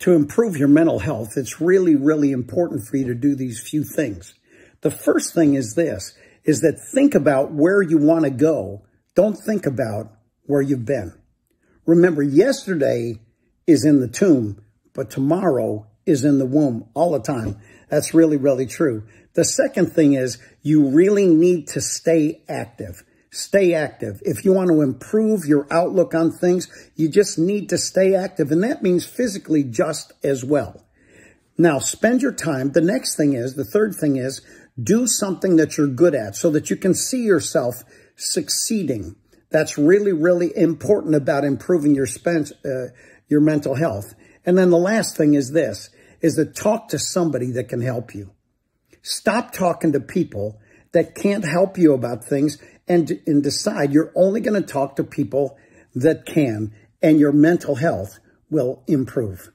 to improve your mental health, it's really, really important for you to do these few things. The first thing is this, is that think about where you want to go. Don't think about where you've been. Remember, yesterday is in the tomb, but tomorrow is in the womb all the time. That's really, really true. The second thing is you really need to stay active. Stay active. If you want to improve your outlook on things, you just need to stay active. And that means physically just as well. Now, spend your time. The next thing is, the third thing is, do something that you're good at so that you can see yourself succeeding. That's really, really important about improving your mental health. And then the last thing is this, is to talk to somebody that can help you. Stop talking to people that can't help you about things and decide you're only going to talk to people that can, and your mental health will improve.